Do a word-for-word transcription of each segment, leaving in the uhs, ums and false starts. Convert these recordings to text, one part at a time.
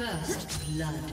First blood.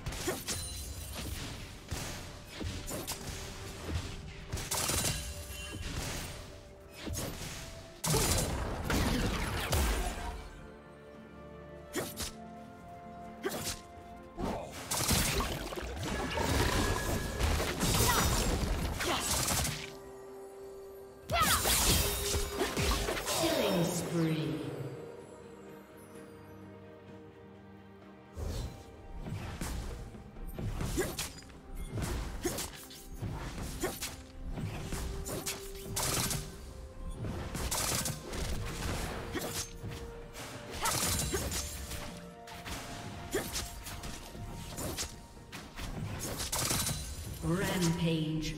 Rampage.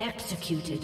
Executed.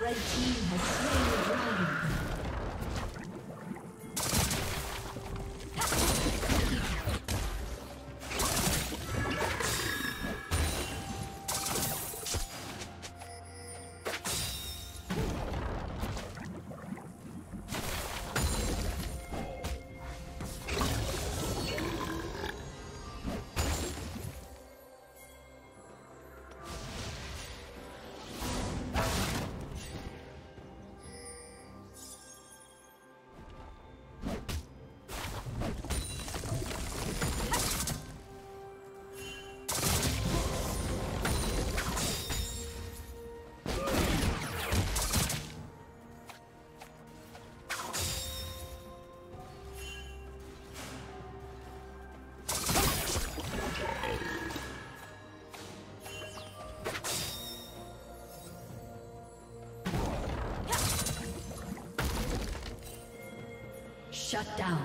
The team has slain the dragon. Shut down.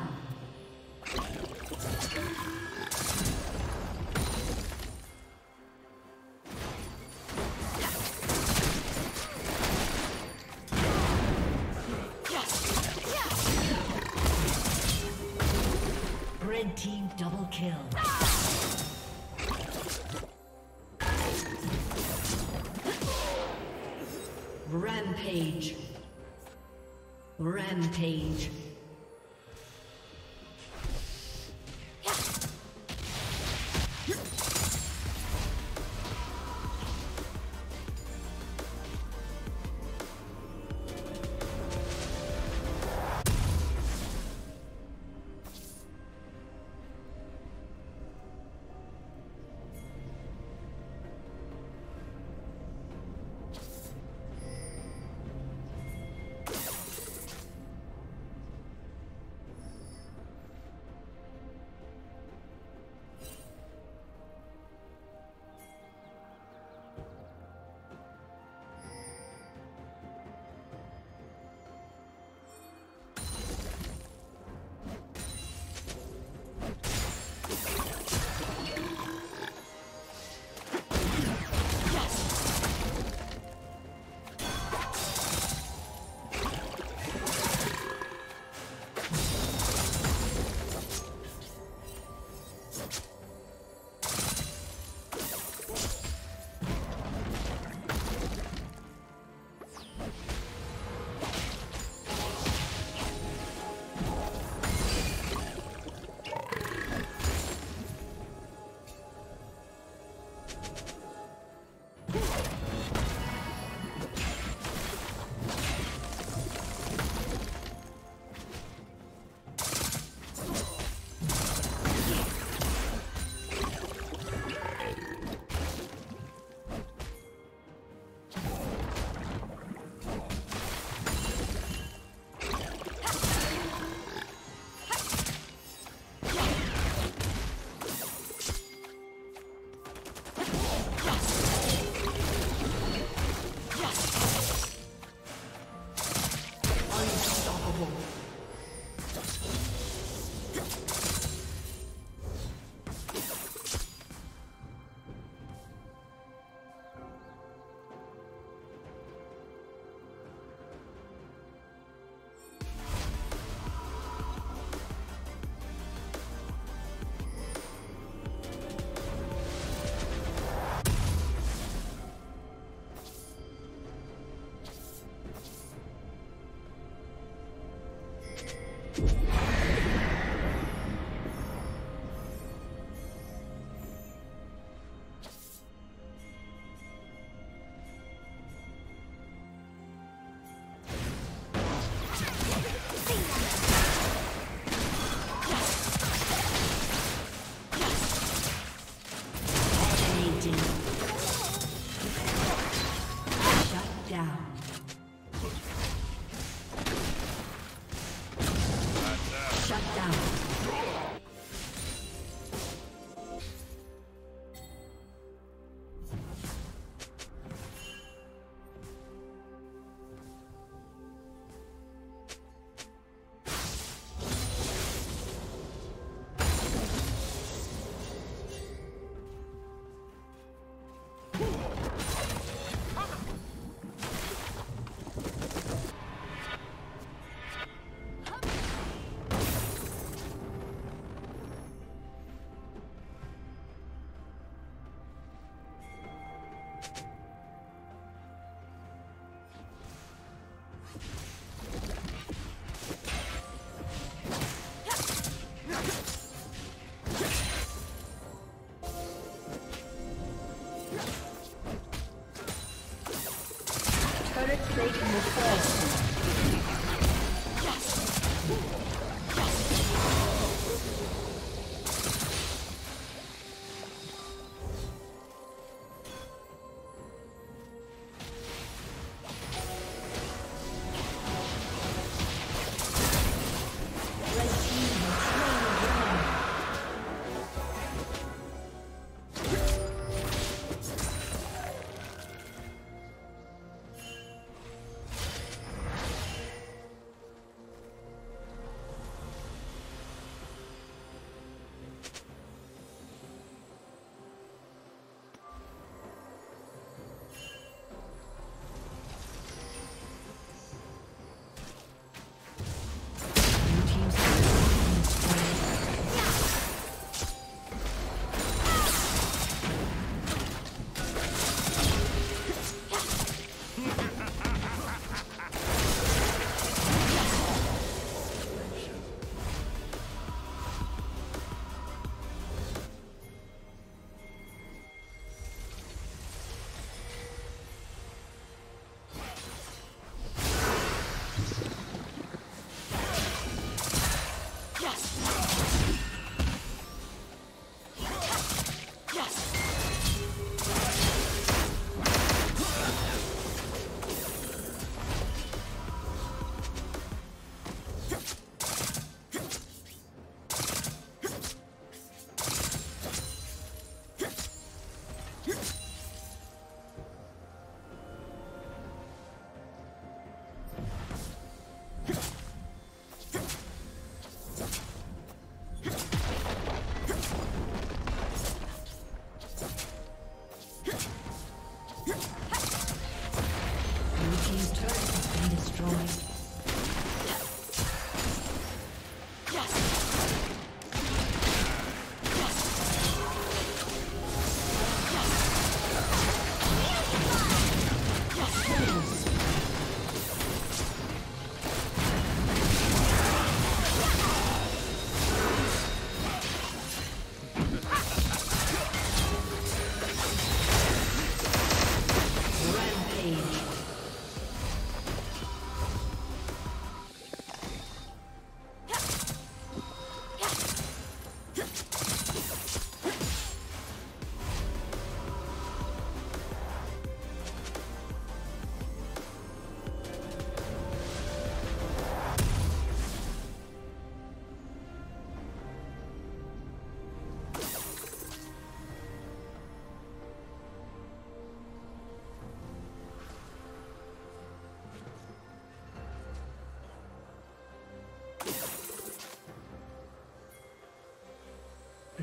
Red team double kill. Rampage. Rampage.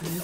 Blue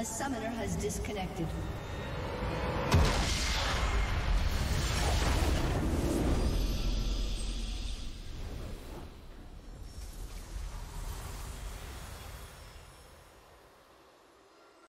A summoner has disconnected.